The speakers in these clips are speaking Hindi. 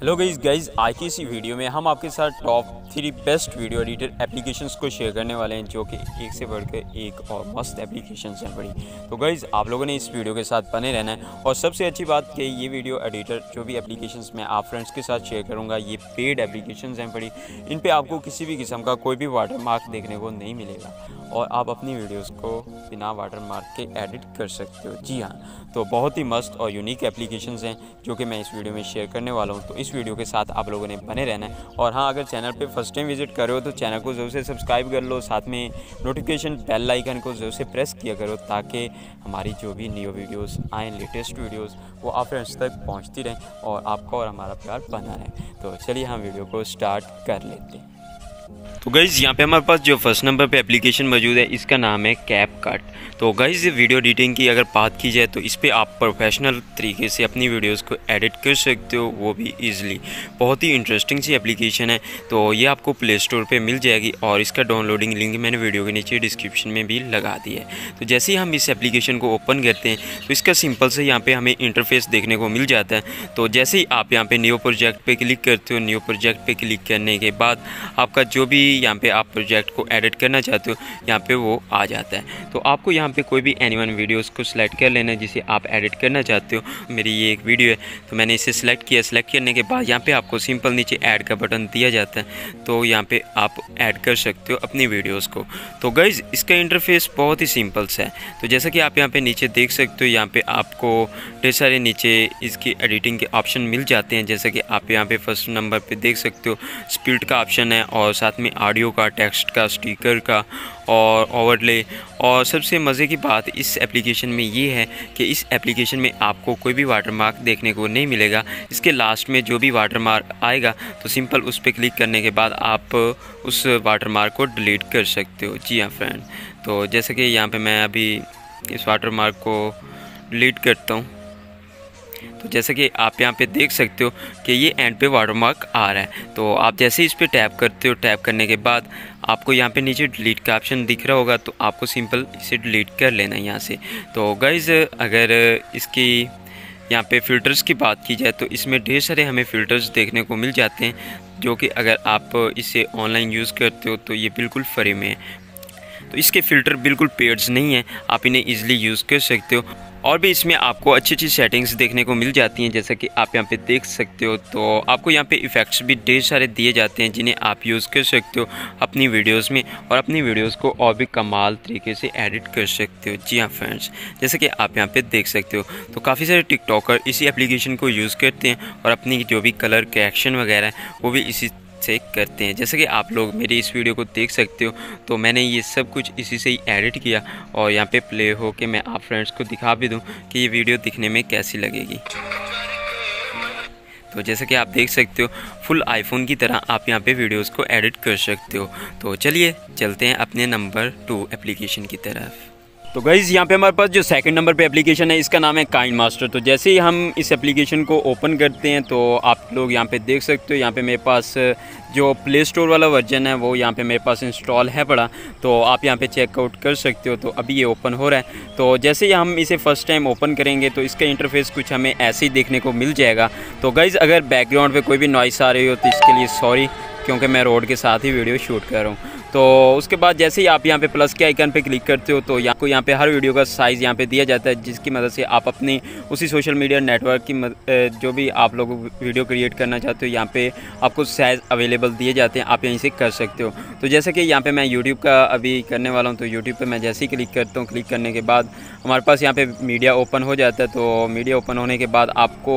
हेलो गाइज आज की इसी वीडियो में हम आपके साथ top 3 best video editor applications को शेयर करने वाले हैं, जो कि एक से बढ़कर एक और मस्त एप्लीकेशंस हैं बड़ी। तो गाइज आप लोगों ने इस वीडियो के साथ बने रहना है। और सबसे अच्छी बात कि ये वीडियो एडिटर जो भी एप्लीकेशंस मैं आप फ्रेंड्स के साथ शेयर करूँगा ये पेड एप्लीकेशंस हैं बड़ी। इन पर आपको किसी भी किस्म का कोई भी वाटरमार्क देखने को नहीं मिलेगा और आप अपनी वीडियोस को बिना वाटरमार्क के एडिट कर सकते हो। जी हाँ, तो बहुत ही मस्त और यूनिक एप्लीकेशंस हैं जो कि मैं इस वीडियो में शेयर करने वाला हूँ। तो इस वीडियो के साथ आप लोगों ने बने रहना है। और हाँ, अगर चैनल पे फर्स्ट टाइम विजिट कर रहे हो तो चैनल को ज़रूर से सब्सक्राइब कर लो, साथ में नोटिफिकेशन बेल आइकन को ज़रूर से प्रेस किया करो ताकि हमारी जो भी न्यू वीडियोज़ आएँ, लेटेस्ट वीडियोज़, वो आप फ्रेंड्स तक पहुँचती रहें और आपका और हमारा प्यार बना रहे। तो चलिए हम वीडियो को स्टार्ट कर लेते हैं। तो गाइज़ यहाँ पे हमारे पास जो फर्स्ट नंबर पे एप्लीकेशन मौजूद है, इसका नाम है कैपकट। तो गाइज़ ये वीडियो एडिटिंग की अगर बात की जाए तो इस पर आप प्रोफेशनल तरीके से अपनी वीडियोस को एडिट कर सकते हो, वो भी इजीली। बहुत ही इंटरेस्टिंग सी एप्लीकेशन है। तो ये आपको प्ले स्टोर पे मिल जाएगी और इसका डाउनलोडिंग लिंक मैंने वीडियो के नीचे डिस्क्रिप्शन में भी लगा दी है। तो जैसे ही हम इस एप्लीकेशन को ओपन करते हैं तो इसका सिंपल से यहाँ पर हमें इंटरफेस देखने को मिल जाता है। तो जैसे ही आप यहाँ पर न्यू प्रोजेक्ट पर क्लिक करते हो, न्यू प्रोजेक्ट पर क्लिक करने के बाद आपका जो भी यहाँ पे आप प्रोजेक्ट को एडिट करना चाहते हो यहाँ पे वो आ जाता है। तो आपको यहाँ पे कोई भी एनीवन वीडियोस को सिलेक्ट कर लेना है जिसे आप एडिट करना चाहते हो। मेरी ये एक वीडियो है तो मैंने इसे सिलेक्ट किया। सिलेक्ट करने के बाद यहाँ पे आपको सिंपल नीचे ऐड का बटन दिया जाता है, तो यहाँ पे आप ऐड कर सकते हो अपनी वीडियोज़ को। तो गाइज़ इसका इंटरफेस बहुत ही सिंपल सा है। तो जैसा कि आप यहाँ पर नीचे देख सकते हो, यहाँ पर आपको ढेर सारे नीचे इसकी एडिटिंग के ऑप्शन मिल जाते हैं। जैसा कि आप यहाँ पर फर्स्ट नंबर पर देख सकते हो स्पीड का ऑप्शन है और साथ में ऑडियो का, टेक्स्ट का, स्टिकर का और ओवरले। और सबसे मज़े की बात इस एप्लीकेशन में ये है कि इस एप्लीकेशन में आपको कोई भी वाटरमार्क देखने को नहीं मिलेगा। इसके लास्ट में जो भी वाटरमार्क आएगा तो सिंपल उस पर क्लिक करने के बाद आप उस वाटरमार्क को डिलीट कर सकते हो। जी हाँ फ्रेंड, तो जैसे कि यहाँ पे मैं अभी इस वाटरमार्क को डिलीट करता हूँ। तो जैसे कि आप यहाँ पे देख सकते हो कि ये एंड पे वाटरमार्क आ रहा है। तो आप जैसे ही इस पे टैप करते हो, टैप करने के बाद आपको यहाँ पे नीचे डिलीट का ऑप्शन दिख रहा होगा, तो आपको सिंपल इसे डिलीट कर लेना है यहाँ से। तो गाइज़ अगर इसकी यहाँ पे फ़िल्टर्स की बात की जाए तो इसमें ढेर सारे हमें फ़िल्टर्स देखने को मिल जाते हैं, जो कि अगर आप इसे ऑनलाइन यूज़ करते हो तो ये बिल्कुल फ्री में है। तो इसके फ़िल्टर बिल्कुल पेड्स नहीं हैं, आप इन्हें ईज़िली यूज़ कर सकते हो। और भी इसमें आपको अच्छी अच्छी सेटिंग्स देखने को मिल जाती हैं, जैसा कि आप यहाँ पे देख सकते हो। तो आपको यहाँ पे इफ़ेक्ट्स भी ढेर सारे दिए जाते हैं जिन्हें आप यूज़ कर सकते हो अपनी वीडियोस में और अपनी वीडियोस को और भी कमाल तरीके से एडिट कर सकते हो। जी हाँ फ्रेंड्स, जैसे कि आप यहाँ पे देख सकते हो। तो काफ़ी सारे टिकटॉकर इसी एप्लीकेशन को यूज़ करते हैं और अपनी जो भी कलर करेक्शन वगैरह है वो भी इसी से करते हैं। जैसे कि आप लोग मेरी इस वीडियो को देख सकते हो, तो मैंने ये सब कुछ इसी से ही एडिट किया और यहाँ पे प्ले हो के मैं आप फ्रेंड्स को दिखा भी दूँ कि ये वीडियो दिखने में कैसी लगेगी। तो जैसा कि आप देख सकते हो फुल आईफोन की तरह आप यहाँ पे वीडियोस को एडिट कर सकते हो। तो चलिए चलते हैं अपने नंबर 2 एप्लीकेशन की तरफ। तो गाइज़ यहाँ पे हमारे पास जो सेकंड नंबर पे एप्लीकेशन है, इसका नाम है काइनमास्टर। तो जैसे ही हम इस एप्लीकेशन को ओपन करते हैं तो आप लोग यहाँ पे देख सकते हो, यहाँ पे मेरे पास जो प्ले स्टोर वाला वर्जन है वो यहाँ पे मेरे पास इंस्टॉल है पड़ा। तो आप यहाँ पे चेकआउट कर सकते हो। तो अभी ये ओपन हो रहा है। तो जैसे ही हम इसे फ़र्स्ट टाइम ओपन करेंगे तो इसका इंटरफेस कुछ हमें ऐसे ही देखने को मिल जाएगा। तो गाइज़ अगर बैकग्राउंड पर कोई भी नॉइस आ रही हो तो इसके लिए सॉरी, क्योंकि मैं रोड के साथ ही वीडियो शूट कर रहा हूँ। तो उसके बाद जैसे ही आप यहाँ पे प्लस के आइकन पे क्लिक करते हो तो आपको यहाँ पे हर वीडियो का साइज़ यहाँ पे दिया जाता है, जिसकी मदद से आप अपनी उसी सोशल मीडिया नेटवर्क की जो भी आप लोग वीडियो क्रिएट करना चाहते हो यहाँ पे आपको साइज़ अवेलेबल दिए जाते हैं, आप यहीं से कर सकते हो। तो जैसे कि यहाँ पर मैं यूट्यूब का अभी करने वाला हूँ, तो यूट्यूब पर मैं जैसे ही क्लिक करता हूँ, क्लिक करने के बाद हमारे पास यहाँ पर मीडिया ओपन हो जाता है। तो मीडिया ओपन होने के बाद आपको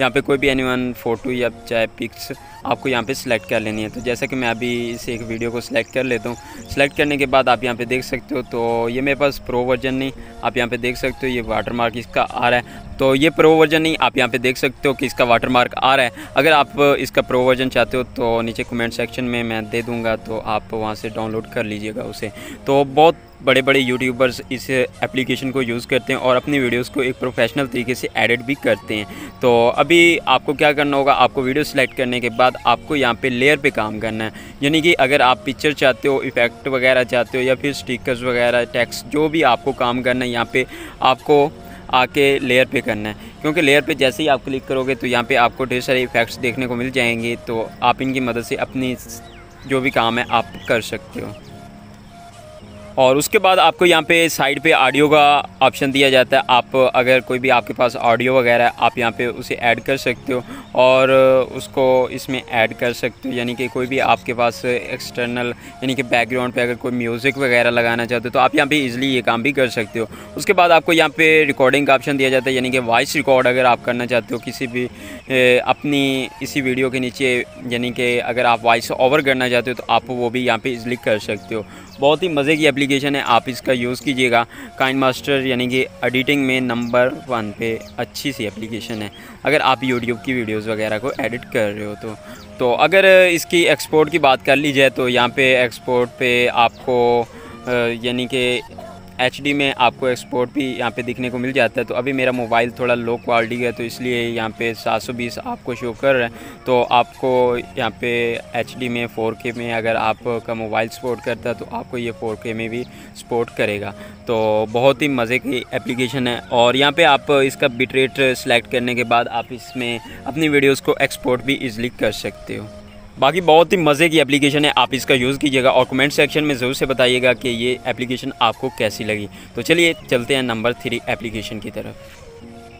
यहाँ पर कोई भी एनीवन फ़ोटो या चाहे पिक्स आपको यहाँ पे सिलेक्ट कर लेनी है। तो जैसा कि मैं अभी इस एक वीडियो को सिलेक्ट कर लेता हूँ। सिलेक्ट करने के बाद आप यहाँ पे देख सकते हो, तो ये मेरे पास प्रो वर्जन नहीं, आप यहाँ पे देख सकते हो ये वाटरमार्क इसका आ रहा है। तो ये प्रो वर्जन नहीं, आप यहाँ पे देख सकते हो कि इसका वाटरमार्क आ रहा है। अगर आप इसका प्रो वर्जन चाहते हो तो नीचे कमेंट सेक्शन में मैं दे दूँगा, तो आप वहाँ से डाउनलोड कर लीजिएगा उसे। तो बहुत बड़े बड़े यूट्यूबर्स इस एप्लीकेशन को यूज़ करते हैं और अपनी वीडियोस को एक प्रोफेशनल तरीके से एडिट भी करते हैं। तो अभी आपको क्या करना होगा, आपको वीडियो सेलेक्ट करने के बाद आपको यहाँ पे लेयर पे काम करना है, यानी कि अगर आप पिक्चर चाहते हो, इफ़ेक्ट वगैरह चाहते हो या फिर स्टिकर्स वगैरह, टेक्स्ट, जो भी आपको काम करना है यहाँ पर आपको आके लेयर पे करना है। क्योंकि लेयर पे जैसे ही आप क्लिक करोगे तो यहाँ पे आपको ढेर सारे इफ़ेक्ट्स देखने को मिल जाएंगे, तो आप इनकी मदद से अपनी जो भी काम है आप कर सकते हो। और उसके बाद आपको यहाँ पे साइड पे ऑडियो का ऑप्शन दिया जाता है, आप अगर कोई भी आपके पास ऑडियो वगैरह है आप यहाँ पे उसे ऐड कर सकते हो और उसको इसमें ऐड कर सकते हो, यानी कि कोई भी आपके पास एक्सटर्नल यानी कि बैकग्राउंड पे अगर कोई म्यूज़िक वगैरह लगाना चाहते हो तो आप यहाँ पे इजीली ये काम भी कर सकते हो। उसके बाद आपको यहाँ पे रिकॉर्डिंग का ऑप्शन दिया जाता है, यानी कि वॉइस रिकॉर्ड अगर आप करना चाहते हो किसी भी अपनी इसी वीडियो के नीचे, यानी कि अगर आप वॉइस ओवर करना चाहते हो तो आप वो भी यहाँ पर इजीली कर सकते हो। बहुत ही मज़े की एप्लीकेशन है, आप इसका यूज़ कीजिएगा। काइनमास्टर यानी कि एडिटिंग में नंबर 1 पे अच्छी सी एप्लीकेशन है अगर आप यूट्यूब की वीडियोस वगैरह को एडिट कर रहे हो तो। अगर इसकी एक्सपोर्ट की बात कर ली जाए तो यहाँ पे एक्सपोर्ट पे आपको यानी कि HD में आपको एक्सपोर्ट भी यहाँ पे दिखने को मिल जाता है। तो अभी मेरा मोबाइल थोड़ा लो क्वालिटी है तो इसलिए यहाँ पे 720 आपको शो कर रहा है, तो आपको यहाँ पे HD में 4K में अगर आपका मोबाइल सपोर्ट करता है तो आपको ये 4K में भी सपोर्ट करेगा। तो बहुत ही मज़े की एप्लीकेशन है। और यहाँ पे आप इसका बिटरेट सेलेक्ट करने के बाद आप इसमें अपनी वीडियोज़ को एक्सपोर्ट भी ईजिली कर सकते हो। बाकी बहुत ही मज़े की एप्लीकेशन है, आप इसका यूज़ कीजिएगा और कमेंट सेक्शन में ज़रूर से बताइएगा कि ये एप्लीकेशन आपको कैसी लगी। तो चलिए चलते हैं नंबर 3 एप्लीकेशन की तरफ।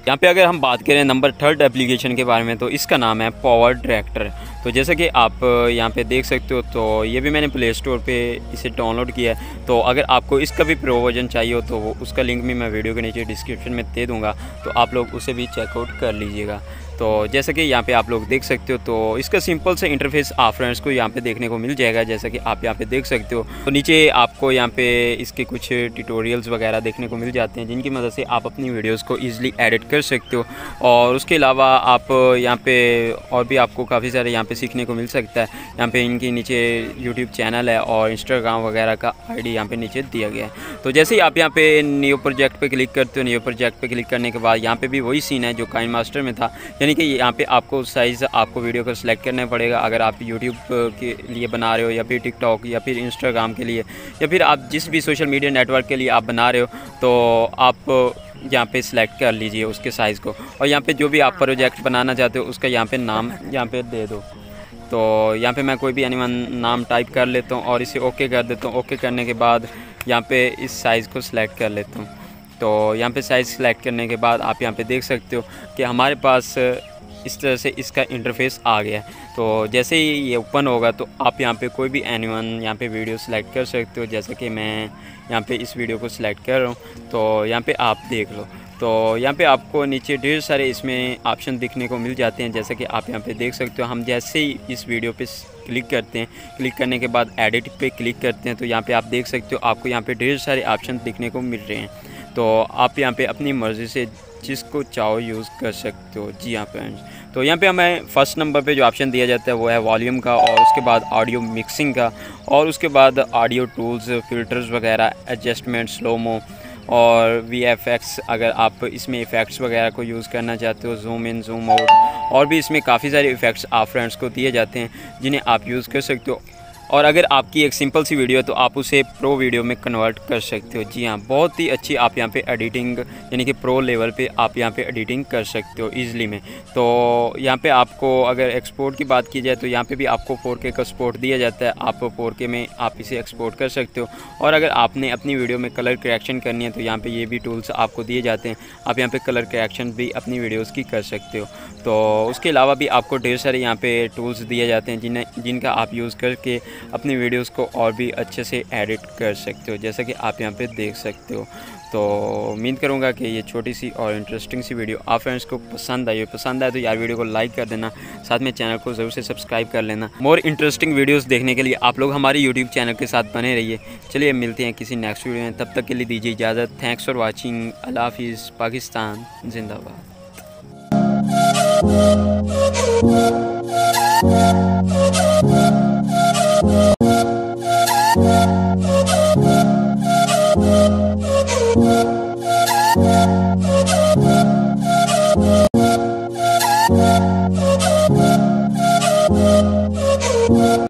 यहाँ पे अगर हम बात करें नंबर 3 एप्लीकेशन के बारे में तो इसका नाम है PowerDirector। तो जैसा कि आप यहाँ पे देख सकते हो तो ये भी मैंने प्ले स्टोर पे इसे डाउनलोड किया है। तो अगर आपको इसका भी प्रो वर्जन चाहिए हो तो उसका लिंक भी मैं वीडियो के नीचे डिस्क्रिप्शन में दे दूँगा, तो आप लोग उसे भी चेकआउट कर लीजिएगा। तो जैसा कि यहाँ पे आप लोग देख सकते हो तो इसका सिंपल सा इंटरफेस आप फ्रेंड्स को यहाँ पे देखने को मिल जाएगा, जैसा कि आप यहाँ पे देख सकते हो। तो नीचे आपको यहाँ पे इसके कुछ ट्यूटोरियल्स वगैरह देखने को मिल जाते हैं जिनकी मदद से आप अपनी वीडियोस को ईजिली एडिट कर सकते हो। और उसके अलावा आप यहाँ पर और भी आपको काफ़ी सारे यहाँ पर सीखने को मिल सकता है। यहाँ पर इनके नीचे यूट्यूब चैनल है और इंस्टाग्राम वगैरह का ID यहाँ पर नीचे दिया गया है। तो जैसे ही आप यहाँ पर न्यू प्रोजेक्ट पर क्लिक करते हो, न्यू प्रोजेक्ट पर क्लिक करने के बाद यहाँ पर भी वही सीन है जो काइनमास्टर में था, यानी कि यहाँ पे आपको साइज़ आपको वीडियो को सिलेक्ट करना पड़ेगा। अगर आप YouTube के लिए बना रहे हो या फिर TikTok या फिर Instagram के लिए या फिर आप जिस भी सोशल मीडिया नेटवर्क के लिए आप बना रहे हो तो आप यहाँ पे सिलेक्ट कर लीजिए उसके साइज़ को, और यहाँ पे जो भी आप प्रोजेक्ट बनाना चाहते हो उसका यहाँ पे नाम यहाँ पे दे दो। तो यहाँ पे मैं कोई भी एनीवन नाम टाइप कर लेता हूँ और इसे ओके कर देता हूँ। ओके करने के बाद यहाँ पर इस साइज़ को सिलेक्ट कर लेता हूँ। तो यहाँ पे साइज़ सेलेक्ट करने के बाद आप यहाँ पे देख सकते हो कि हमारे पास इस तरह से इसका इंटरफेस आ गया है। तो जैसे ही ये ओपन होगा तो आप यहाँ पे कोई भी एनीवन यहाँ पे वीडियो सेलेक्ट कर सकते हो, जैसे कि मैं यहाँ पे इस वीडियो को सिलेक्ट कर रहा हूँ। तो यहाँ पे आप देख लो, तो यहाँ पे आपको नीचे ढेर सारे इसमें ऑप्शन दिखने को मिल जाते हैं, जैसे कि आप यहाँ पे देख सकते हो। हम जैसे ही इस वीडियो पे क्लिक करते हैं, क्लिक करने के बाद एडिट पे क्लिक करते हैं तो यहाँ पे आप देख सकते हो आपको यहाँ पे ढेर सारे ऑप्शन दिखने को मिल रहे हैं। तो आप यहाँ पे अपनी मर्ज़ी से जिसको चाहो यूज़ कर सकते हो। जी हाँ फ्रेंड्स, तो यहाँ पे हमें फर्स्ट नंबर पे जो ऑप्शन दिया जाता है वो है वॉल्यूम का, और उसके बाद ऑडियो मिक्सिंग का, और उसके बाद ऑडियो टूल्स, फिल्टर्स वगैरह, एडजस्टमेंट, स्लोमो और VFX अगर आप इसमें इफ़ेक्ट्स वगैरह को यूज़ करना चाहते हो, जूम इन, जूम आउट, और भी इसमें काफ़ी सारे इफ़ेक्ट्स आप फ्रेंड्स को दिए जाते हैं जिन्हें आप यूज़ कर सकते हो। और अगर आपकी एक सिंपल सी वीडियो है तो आप उसे प्रो वीडियो में कन्वर्ट कर सकते हो। जी हाँ, बहुत ही अच्छी आप यहाँ पे एडिटिंग यानी कि प्रो लेवल पे आप यहाँ पे एडिटिंग कर सकते हो ईज़िली में। तो यहाँ पे आपको अगर एक्सपोर्ट की बात की जाए तो यहाँ पे भी आपको 4K का सपोर्ट दिया जाता है, आप 4K में आप इसे एक्सपोर्ट कर सकते हो। और अगर आपने अपनी वीडियो में कलर करेक्शन करनी है तो यहाँ पर ये भी टूल्स आपको दिए जाते हैं, आप यहाँ पर कलर करेक्शन भी अपनी वीडियोज़ की कर सकते हो। तो उसके अलावा भी आपको ढेर सारे यहाँ पर टूल्स दिए जाते हैं जिनका आप यूज़ करके अपनी वीडियोस को और भी अच्छे से एडिट कर सकते हो, जैसा कि आप यहाँ पे देख सकते हो। तो उम्मीद करूँगा कि ये छोटी सी और इंटरेस्टिंग सी वीडियो आप फ्रेंड्स को पसंद आई हो। पसंद आए तो यार वीडियो को लाइक कर देना, साथ में चैनल को ज़रूर से सब्सक्राइब कर लेना। मोर इंटरेस्टिंग वीडियोस देखने के लिए आप लोग हमारे यूट्यूब चैनल के साथ बने रहिए। चलिए मिलते हैं किसी नेक्स्ट वीडियो में, तब तक के लिए दीजिए इजाज़त। Thanks for watching. अल्लाह हाफिज़। पाकिस्तान जिंदाबाद।